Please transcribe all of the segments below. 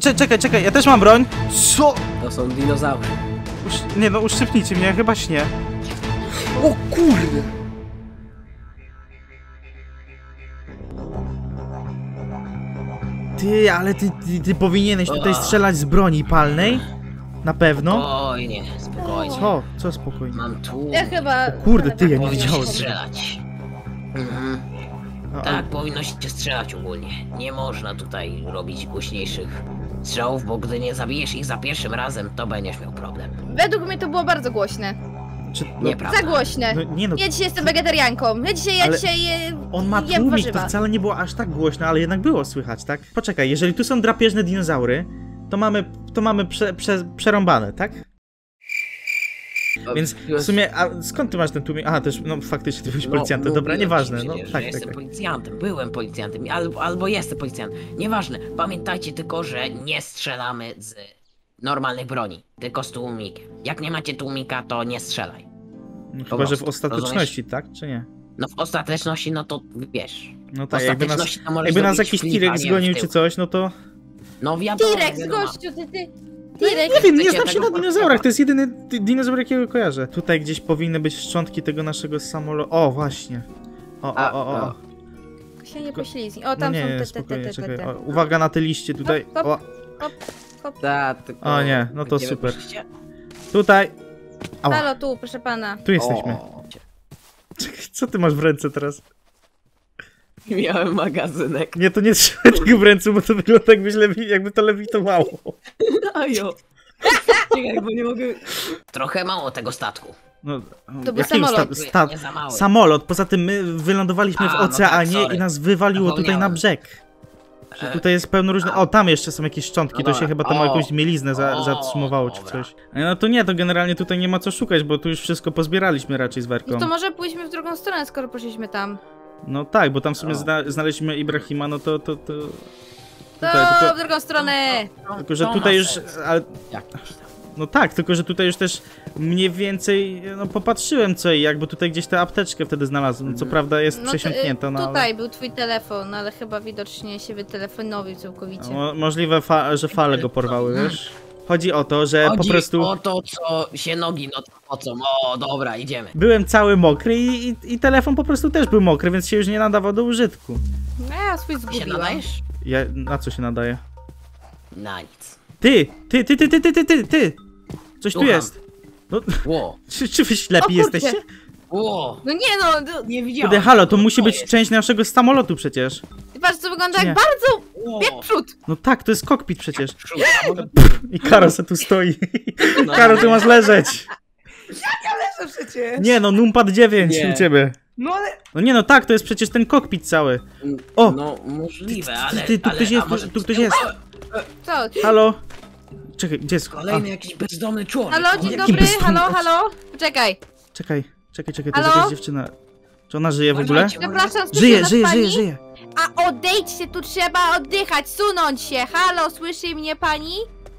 Czekaj, ja też mam broń. Co? To są dinozaury. Nie no, uszczypnijcie mnie, chyba śnie. O kurde! Ty, ale ty powinieneś tutaj strzelać z broni palnej. Na pewno. Spokojnie, spokojnie. Co spokojnie? Mam tu... Ja chyba... O kurde, ty, ja nie widziałem. Strzelać. Mhm. Tak, powinno się strzelać ogólnie. Nie można tutaj robić głośniejszych strzałów, bo gdy nie zabijesz ich za pierwszym razem, to będziesz miał problem. Według mnie to było bardzo głośne. Nieprawda. Za głośne. No, nie no. Ja dzisiaj jestem wegetarianką. Ja dzisiaj on ma tłumik, to wcale nie było aż tak głośno, ale jednak było słychać, tak? Poczekaj, jeżeli tu są drapieżne dinozaury, to mamy przerąbane, tak? Więc w sumie, a skąd ty masz ten tłumik? Aha, też, no faktycznie ty byłeś policjantem, dobra, nieważne, no tak, jestem policjantem, byłem policjantem, albo jestem policjantem, nieważne, pamiętajcie tylko, że nie strzelamy z normalnej broni, tylko z tłumikiem. Jak nie macie tłumika, to nie strzelaj. No, chyba, że w ostateczności, rozumiesz? Tak, czy nie? No w ostateczności, no to wiesz. No tak, jakby nas jakiś T-Rex zgonił czy coś, no to... No wiadomo. T-Rex, gościu, ty... Nie wiem, nie znam się na dinozaurach, to jest jedyny dinozaur, jakiego kojarzę. Tutaj gdzieś powinny być szczątki tego naszego samolotu. O, właśnie. O. Się nie poślizgnij. O, tam są te. Uwaga na te liście tutaj. Hop. O nie, no to super. Tutaj. Halo, tu, proszę pana. Tu jesteśmy. Czekaj, co ty masz w ręce teraz? Miałem magazynek. Nie, to nie trzymaj tego w ręce, bo to wygląda jakby to lewitowało. Ajo. Czekaj, bo nie mogę... Trochę mało tego statku. No, to był samolot. Samolot, poza tym my wylądowaliśmy w oceanie i nas wywaliło tutaj na brzeg. Tutaj jest pełno różnych... O, tam jeszcze są jakieś szczątki, to się chyba tam jakąś mieliznę zatrzymowało czy coś. No to nie, to generalnie tutaj nie ma co szukać, bo tu już wszystko pozbieraliśmy raczej z werką. No to może pójdźmy w drugą stronę, skoro poszliśmy tam. No tak, bo tam w sumie znaleźliśmy Ibrahima, no to... Tutaj, tylko, w drugą stronę! Tylko, że tutaj już... Ale, no tak, tylko, że tutaj już też mniej więcej no, popatrzyłem co i jak, bo tutaj gdzieś tę apteczkę wtedy znalazłem, co prawda jest przesiąknięta. No tutaj był twój telefon, ale chyba widocznie się wytelefonowił całkowicie. Możliwe, że fale go porwały, wiesz? Chodzi o to, że po prostu... Chodzi o to, co się nogi nocą. O, dobra, idziemy. Byłem cały mokry i telefon po prostu też był mokry, więc się już nie nadawał do użytku. No ja swój zgubiłam. Się nadajesz? Ja, na co się nadaje? Na nic. Ty! Coś tu jest. No, wow. Czy wy ślepi jesteście? Wow. No nie no, nie widziałem. Kurde, halo, to musi być część naszego samolotu przecież. Patrz, co wygląda jak bardzo... Jak przód! No tak, to jest kokpit przecież. I Karo se tu stoi. No. Karo, ty masz leżeć. Ja leżę przecież. Nie no, numpad 9 u ciebie. No ale... No nie no, tak, to jest przecież ten kokpit cały. O! No możliwe, ale... Tu ktoś jest, tu ktoś jest. Co? Halo? Czekaj, gdzie jest? Kolejny jakiś bezdomny człowiek. Halo, dzień dobry, halo. Poczekaj. Czekaj, to jest jakaś dziewczyna. Czy ona żyje w ogóle? Żyje. A odejdźcie, tu trzeba oddychać, sunąć się. Halo, słyszy mnie pani?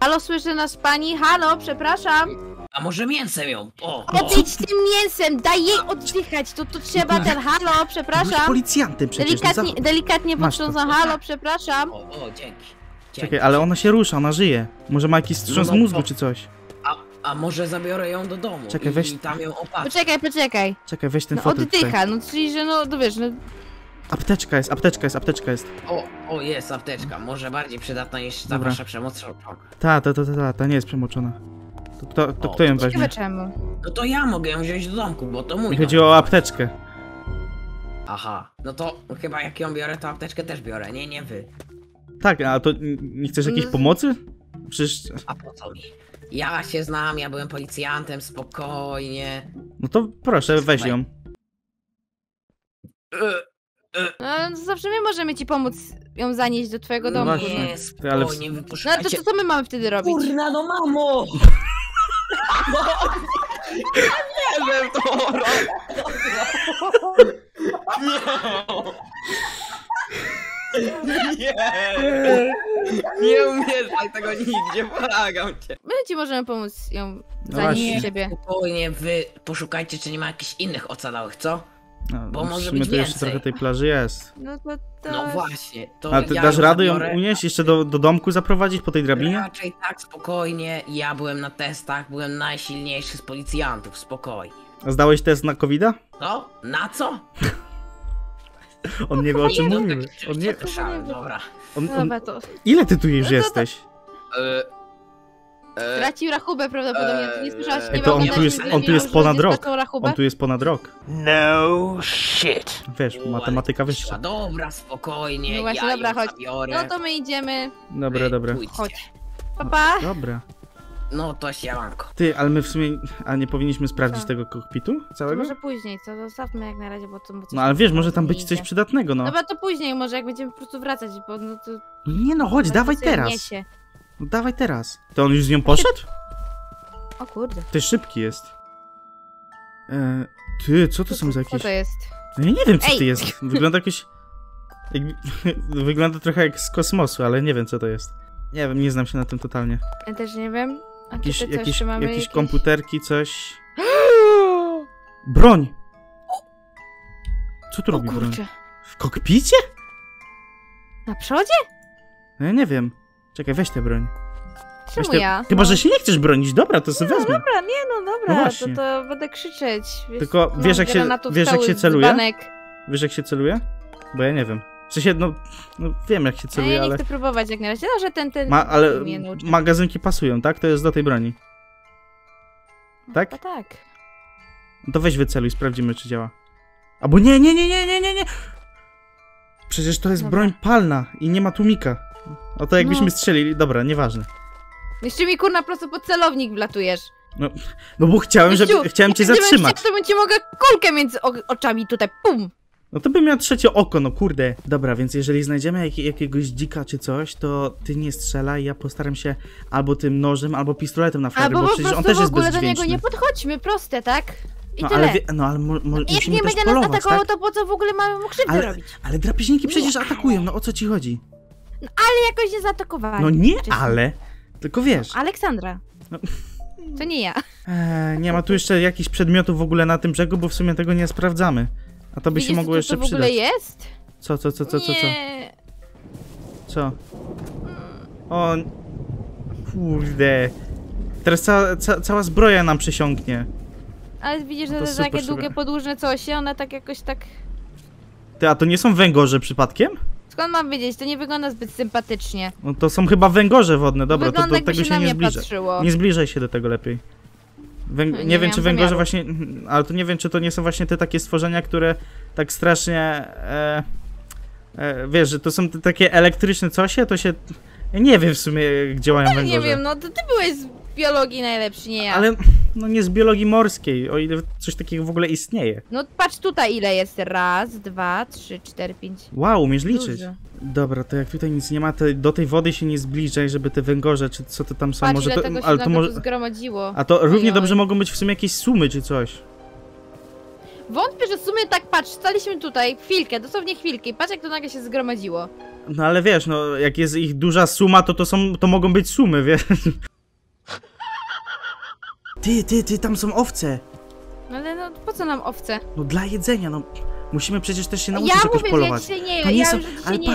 Halo, słyszy nas pani? Halo, przepraszam. A może mięsem ją? Odejdź tym mięsem, daj jej oddychać, to trzeba ten... Halo, przepraszam. Policjantem przecież. Delikatnie potrząsam. Halo, przepraszam. Dzięki. Czekaj, ale ona się rusza, ona żyje. Może ma jakiś wstrząs mózgu czy coś. A może zabiorę ją do domu i tam ją opatrzę. Poczekaj. Czekaj, weź ten fotel tutaj. Oddycha, no czyli, że no, to wiesz, no... Apteczka jest. O, jest apteczka. Może bardziej przydatna niż ta wasza przemoczona. Ta nie jest przemoczona. To kto ją weźmie? Czemu? No to ja mogę ją wziąć do domku, bo to mój. Chodzi o apteczkę. Aha, no to chyba jak ją biorę, to apteczkę też biorę, nie wy. Tak, a to nie chcesz jakiejś pomocy? Przecież... A po co mi? Ja się znam, ja byłem policjantem, spokojnie. No to proszę, weź ją. No, zawsze my możemy ci pomóc ją zanieść do twojego domu. Nie, spokojnie, wypuszczajcie. No to co my mamy wtedy robić? Kurna, no mamo! Ja nie wiem, to Nie umierzaj tego nigdzie, błagam cię. My ci możemy pomóc ją zanieść do siebie. Spokojnie, wy poszukajcie, czy nie ma jakichś innych ocalałych, co? No, bo może być tu jeszcze trochę tej plaży jest. No, no właśnie. To a ty dasz radę ją unieść? Jeszcze do domku zaprowadzić po tej drabinie? Raczej tak, spokojnie. Ja byłem na testach, byłem najsilniejszy z policjantów, spokojnie. A zdałeś test na COVID-a? No, na co? On nie wie, o czym mówimy. On nie... Dobra. Ile ty tu już jesteś? Stracił rachubę prawdopodobnie, ty nie słyszałaś, nie to on tu jest ponad rok. No shit. Wiesz, matematyka wyższa. Dobra, spokojnie, no właśnie, ja dobra, chodź. Zabiorę. No to my idziemy. Dobra, dobra. Chodź. Pa, pa. Dobra. No to siemanko. Ty, ale my w sumie, a nie powinniśmy sprawdzić tego kokpitu całego? To może później, to zostawmy jak na razie, bo to... No ale wiesz, może tam być coś przydatnego, no. Dobra, to później może, jak będziemy po prostu wracać, bo no to... Nie no, chodź, dawaj teraz. No dawaj teraz. To on już z nią poszedł? O kurde. Ty szybki jest. Ty, co to są za jakieś... Co to jest? Ja nie wiem, co to jest. Wygląda jakoś... Wygląda trochę jak z kosmosu, ale nie wiem, co to jest. Nie wiem, nie znam się na tym totalnie. Ja też nie wiem. A jakieś, tutaj coś, jakieś, mamy jakieś komputerki, coś... Broń! Co tu robi broń? W kokpicie? Na przodzie? No ja nie wiem. Czekaj, weź tę broń. Czemu te... ja? Chyba, że się nie chcesz bronić, dobra, to sobie wezmę. Dobra, dobra, to będę krzyczeć. Wiesz, tylko wiesz jak się celuje? Dzbanek. Wiesz jak się celuje? Bo ja nie wiem. W sensie, no wiem jak się celuje, ale... Ja nie chcę próbować jak na razie, no że ten... Ale magazynki pasują, tak? To jest do tej broni. Tak? No, tak. To weź wyceluj, sprawdzimy czy działa. Albo nie! Przecież to jest broń palna i nie ma tłumika. O to jakbyśmy strzelili, dobra, nieważne. Jeszcze mi kurna prosto pod celownik wlatujesz. No bo chciałem cię zatrzymać. To bym ci mogła kulkę między oczami tutaj, pum! No to bym miał trzecie oko, no kurde. Dobra, więc jeżeli znajdziemy jakiegoś dzika czy coś, to ty nie strzelaj, ja postaram się albo tym nożem, albo pistoletem na flery, bo przecież on też jest bezdźwięczny. Do niego nie podchodźmy, proste, tak? I no, tyle. Ale jak nie będzie nas atakował, tak? To po co w ogóle mamy mu krzywdę robić? Ale drapieżniki przecież atakują, no o co ci chodzi? No, ale jakoś nie zaatakowali. No nie, ale, tylko wiesz. No, Aleksandra. No. To nie ja. Nie ma tu jeszcze jakichś przedmiotów w ogóle na tym brzegu, bo w sumie tego nie sprawdzamy. A to by się mogło jeszcze przydać. W ogóle jest? Co? Nie. Co? O, kurde. Teraz cała zbroja nam przysiągnie. Ale widzisz, że to jest takie długie, podłużne coś, one tak jakoś tak... Ty, a to nie są węgorze przypadkiem? Skąd mam wiedzieć? To nie wygląda zbyt sympatycznie. No to są chyba węgorze wodne, dobra, wygląda, to do tego się nie zbliża. Nie zbliżaj się do tego lepiej. Nie wiem, czy węgorze właśnie... Ale to nie wiem, czy to nie są właśnie te takie stworzenia, które tak strasznie... wiesz, że to są te takie elektryczne coś, to się... Ja nie wiem w sumie, jak działają węgorze. Nie wiem, no to ty byłeś z biologii najlepszy, nie ja. Ale no nie z biologii morskiej, o ile coś takiego w ogóle istnieje. No patrz tutaj ile jest, 1, 2, 3, 4, 5. Wow, umiesz liczyć. Dużo. Dobra, to jak tutaj nic nie ma, to do tej wody się nie zbliżaj, żeby te węgorze, czy co to tam są, patrz, może ile to, tego się ale to może... zgromadziło. A to równie dobrze mogą być w sumie jakieś sumy, czy coś. Wątpię, że sumy tak, patrz, staliśmy tutaj chwilkę, dosłownie chwilkę i patrz jak to nagle się zgromadziło. No ale wiesz, no jak jest ich duża suma, to mogą być sumy, wiesz. Ty, tam są owce! Ale no, po co nam owce? No dla jedzenia, no. Musimy przecież też się nauczyć jakoś polować. Ja mówię, że ja dzisiaj nie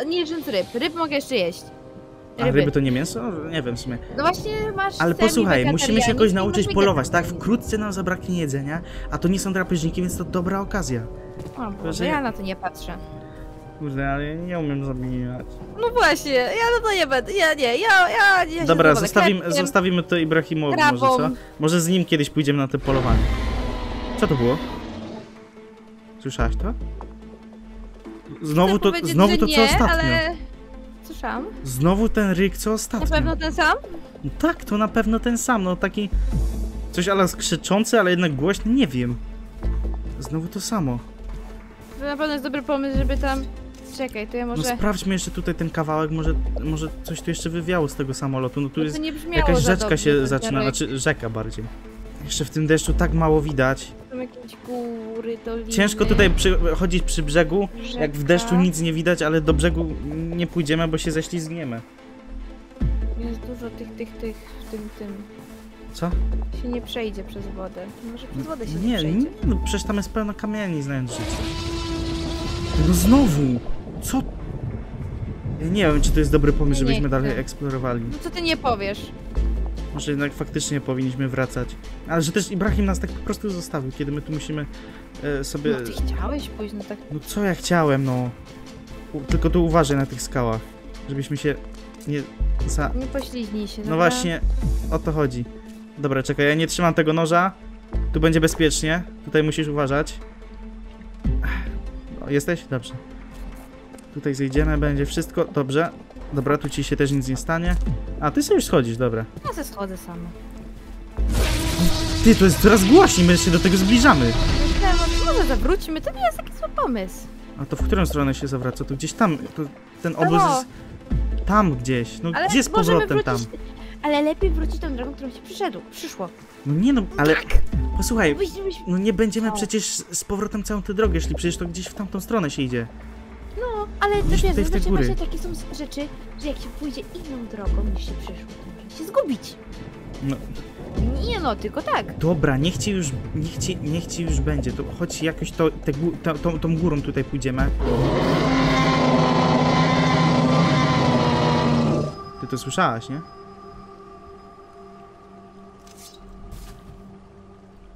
jem, nie jem ryb. Ryb mogę jeszcze jeść. A ryby to nie mięso? Nie wiem w sumie. No właśnie masz... Ale posłuchaj, musimy się jakoś nauczyć polować, tak? Wkrótce nam zabraknie jedzenia, a to nie są drapieżniki, więc to dobra okazja. O Boże, ja na to nie patrzę. Kurde, ale ja nie umiem zabijać. No właśnie, ja no to nie będę, ja dobra, zostawimy to Ibrahimowi może, co? Może z nim kiedyś pójdziemy na te polowanie. Co to było? Słyszałaś to? Znowu to co ostatnio. Ale... Słyszałam. Znowu ten ryk co ostatnio. Na pewno ten sam? No tak, to na pewno ten sam, no taki... Coś ale krzyczący, ale jednak głośny, nie wiem. Znowu to samo. To na pewno jest dobry pomysł, żeby tam... Czekaj, to ja może... No sprawdźmy jeszcze tutaj ten kawałek, może coś tu jeszcze wywiało z tego samolotu. No tu jest jakaś rzeczka się zaczyna, znaczy rzeka bardziej. Jeszcze w tym deszczu tak mało widać. Są jakieś góry, doliny. Ciężko tutaj chodzić przy brzegu, jak w deszczu nic nie widać, ale do brzegu nie pójdziemy, bo się ześlizgniemy. Jest dużo tych... Co? Się nie przejdzie przez wodę. Może przez wodę się nie przejdzie. Nie, no przecież tam jest pełno kamieni, znając życie. No znowu! Co? Ja nie wiem, czy to jest dobry pomysł, żebyśmy dalej eksplorowali. No co ty nie powiesz? Może jednak faktycznie powinniśmy wracać. Ale że też Ibrahim nas tak po prostu zostawił, kiedy my tu musimy sobie... No ty chciałeś pójść, no tak... No co ja chciałem, no. Tylko tu uważaj na tych skałach, żebyśmy się nie... Nie pośliźnij się, no właśnie, o to chodzi. Dobra, czekaj, ja nie trzymam tego noża. Tu będzie bezpiecznie, tutaj musisz uważać. O, jesteś? Dobrze. Tutaj zejdziemy, będzie wszystko, dobrze. Dobra, tu ci się też nic nie stanie. A, ty sobie już schodzisz, dobra. Ja sobie schodzę sama. Ty, to jest coraz głośniej, my się do tego zbliżamy. Może zawróćmy, to nie jest taki zły pomysł. A to w którą stronę się zawraca? To gdzieś tam, to ten obóz jest... Tam gdzieś, no ale gdzie z powrotem tam? Ale lepiej wrócić tą drogą, którą się przyszło. No nie no, ale... Tak. Posłuchaj, no nie będziemy przecież z powrotem całą tę drogę szli, przecież to gdzieś w tamtą stronę się idzie. No, ale też jest, znaczy właśnie takie są rzeczy, że jak się pójdzie inną drogą niż się przyszło, to może się zgubić. No. Nie no, tylko tak. Dobra, niech ci już będzie, to choć jakoś tą górą tutaj pójdziemy. Ty to słyszałaś, nie?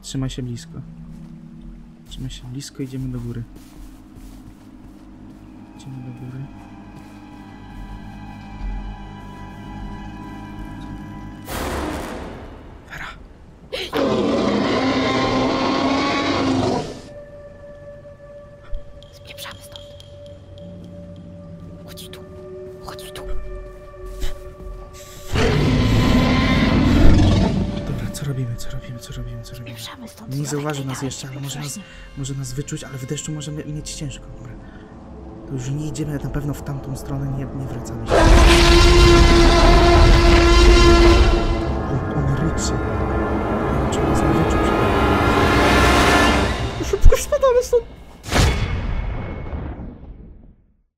Trzymaj się blisko. Trzymaj się blisko, idziemy do góry. Idziemy do góry. Vera. Spieprzamy stąd. Chodź tu. Chodź tu. Dobra, co robimy? Spieprzamy stąd. Nie zauważy nas jeszcze, ale może nas wyczuć, ale w deszczu możemy mieć ciężko. Dobra. To już nie idziemy, na pewno w tamtą stronę nie wracamy się. On ryczy. Trzeba z nim wyczuć. Szybko spadamy stąd.